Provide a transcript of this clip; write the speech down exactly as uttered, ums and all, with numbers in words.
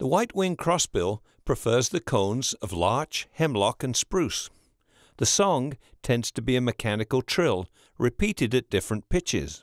The white-winged crossbill prefers the cones of larch, hemlock and spruce. The song tends to be a mechanical trill, repeated at different pitches.